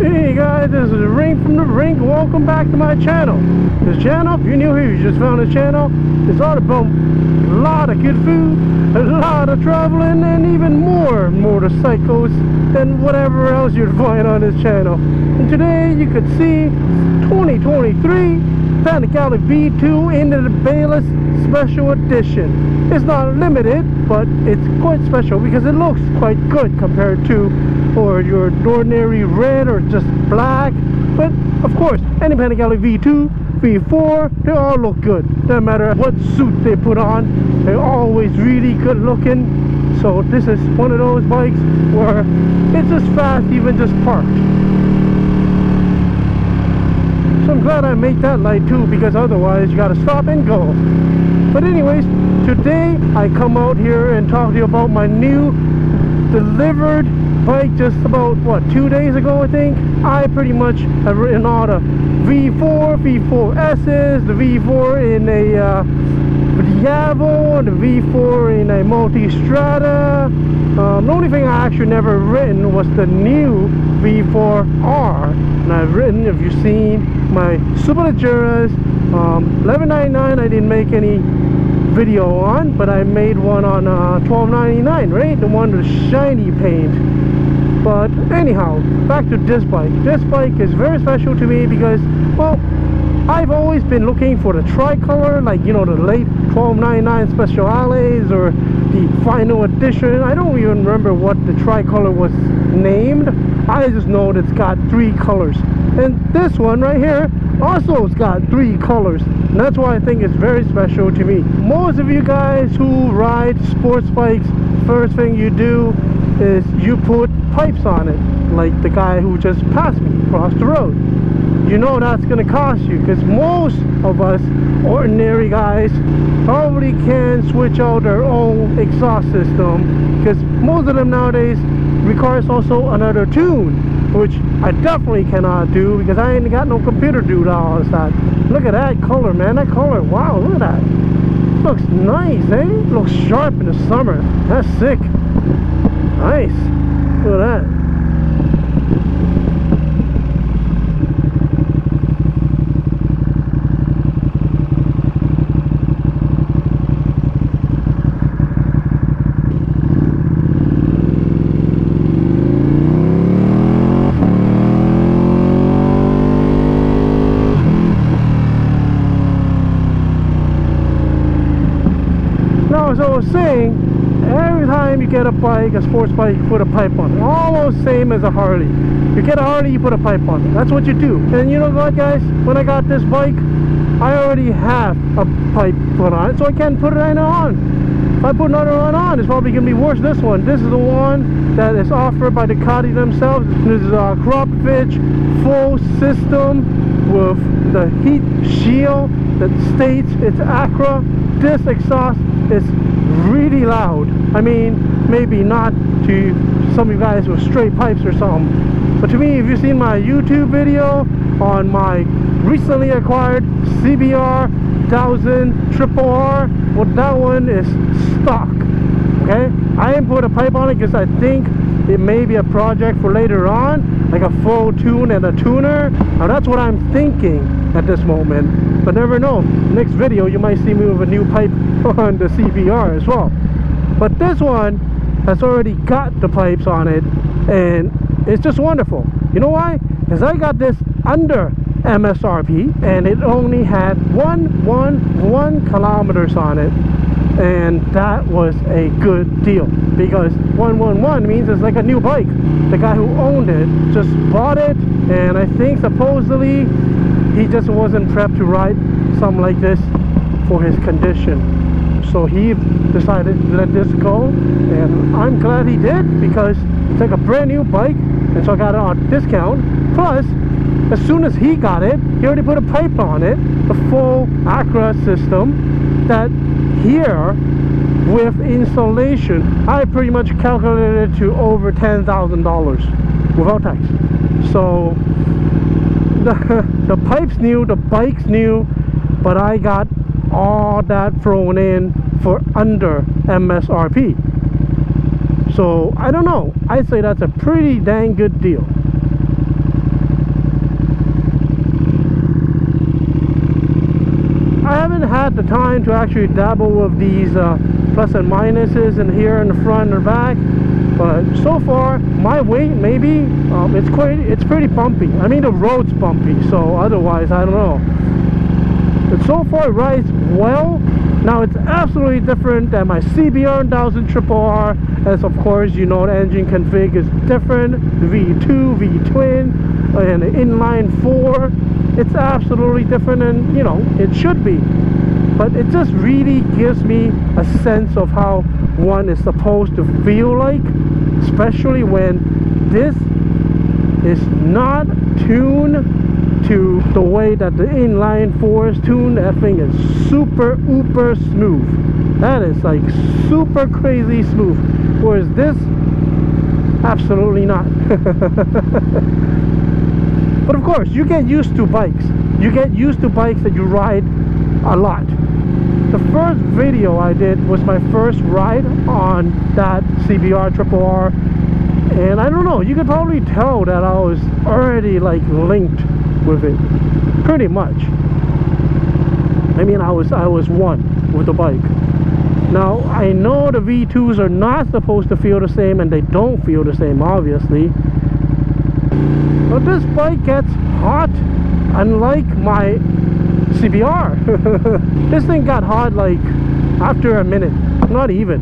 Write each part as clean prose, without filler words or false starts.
Hey guys, this is The Rink from The Rink. Welcome back to my channel. This channel, if you're new here, you just found this channel. It's all about a lot of good food, a lot of traveling, and even more motorcycles and whatever else you'd find on this channel. And today you could see 2023 Panigale V4 into the Bayliss Special Edition. It's not limited, but it's quite special because it looks quite good compared to or your ordinary red or just black. But of course, any Panigale V2, V4, they all look good. No matter what suit they put on, they're always really good looking. So this is one of those bikes where it's just fast, even just parked. So I'm glad I made that light too, because otherwise you gotta stop and go. But anyways, today I come out here and talk to you about my new delivered bike just about, what, 2 days ago I think. I pretty much have written all the V4, V4S's, the V4 in a Diavo, the V4 in a Multistrada. The only thing I actually never written was the new V4R. And I've written, if you've seen, my Superleggeras, 1199 I didn't make any video on, but I made one on 1299, right? The one with shiny paint. But anyhow, back to this bike. This bike is very special to me because, well, I've always been looking for the tricolor, like, you know, the late 1299 Speciales or the final edition. I don't even remember what the tricolor was named. I just know that it's got three colors. And this one right here also has got three colors. And that's why I think it's very special to me. Most of you guys who ride sports bikes, first thing you do is you put pipes on it, like the guy who just passed me across the road. You know that's gonna cost you, because most of us ordinary guys probably can switch out their own exhaust system, because most of them nowadays requires also another tune, which I definitely cannot do because I ain't got no computer to do all that. Look at that color, man. That color, wow, look at that. Looks nice, eh? Looks sharp in the summer. That's sick. Nice. Look at that. Now, as I was saying, every time you get a bike, a sports bike, you put a pipe on it. Almost same as a Harley. You get a Harley, you put a pipe on it. That's what you do. And you know what, guys? When I got this bike, I already have a pipe put on it, so I can't put it on. If I put another one on, it's probably going to be worse than this one. This is the one that is offered by Ducati themselves. This is a Akrapovic full system with the heat shield that states it's Acra. This exhaust is really loud. I mean, maybe not to some of you guys with straight pipes or something, but to me, if you've seen my YouTube video on my recently acquired CBR 1000 RR, well, that one is stock. Okay, I didn't put a pipe on it because I think it may be a project for later on, like a full tune and a tuner. Now that's what I'm thinking at this moment, but never know. Next video you might see me with a new pipe on the CBR as well. But this one has already got the pipes on it, and it's just wonderful. You know why? Because I got this under MSRP, and it only had 111 kilometers on it, and that was a good deal, because 111 means it's like a new bike. The guy who owned it just bought it, and I think supposedly he just wasn't prepped to ride something like this for his condition. So he decided to let this go, and I'm glad he did, because it's like a brand new bike, and so I got it on discount. Plus, as soon as he got it, he already put a pipe on it, a full Acra system, that here with installation, I pretty much calculated it to over $10,000 without tax. So the pipe's new, the bike's new, but I got all that thrown in for under MSRP. So I don't know, I'd say that's a pretty dang good deal. had the time to actually dabble with these plus and minuses in here in the front and back, but so far my weight maybe it's pretty bumpy. I mean, the road's bumpy, so otherwise I don't know. It so far rides well. Now it's absolutely different than my CBR 1000 RR, as of course you know the engine config is different. The V2, V-twin, and the inline 4. It's absolutely different, and you know it should be. But it just really gives me a sense of how one is supposed to feel like, especially when this is not tuned to the way that the inline 4 is tuned. That thing is super uber smooth. That is like super crazy smooth. Whereas this, absolutely not. But of course, you get used to bikes. You get used to bikes that you ride a lot. The first video I did was my first ride on that CBR RR, and I don't know, you could probably tell that I was already like linked with it, pretty much. I mean, I was one with the bike. Now I know the V2s are not supposed to feel the same, and they don't feel the same, obviously. But this bike gets hot, unlike my CBR. This thing got hot like after a minute, not even.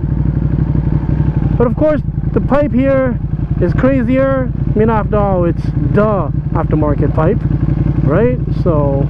But of course the pipe here is crazier. I mean, after all, it's the aftermarket pipe, right? So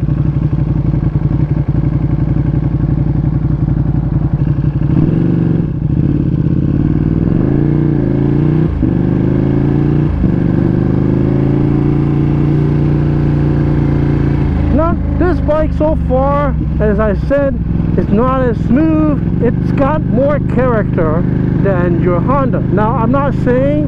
so far, as I said, it's not as smooth. It's got more character than your Honda. Now I'm not saying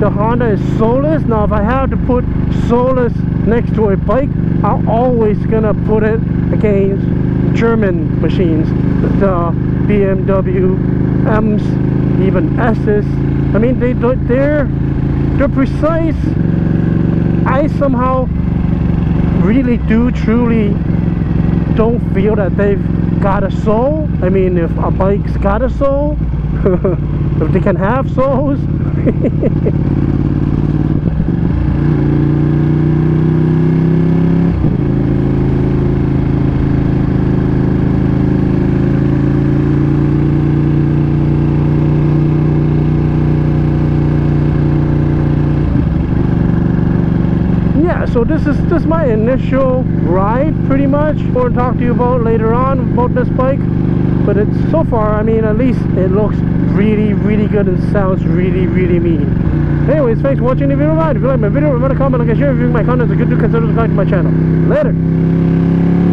the Honda is soulless. Now if I have to put soulless next to a bike, I'm always gonna put it against German machines, the BMW M's, even S's. I mean, they're precise. I somehow really do truly don't feel that they've got a soul. I mean, if a bike's got a soul, if they can have souls. So this is just my initial ride, pretty much. I'm going to talk to you about later on about this bike, but it's so far, I mean, at least it looks really, really good and sounds really, really mean. Anyways, thanks for watching the video. If you like my video, remember to comment, like, and share. If you think my content is good, do consider subscribing to my channel. Later.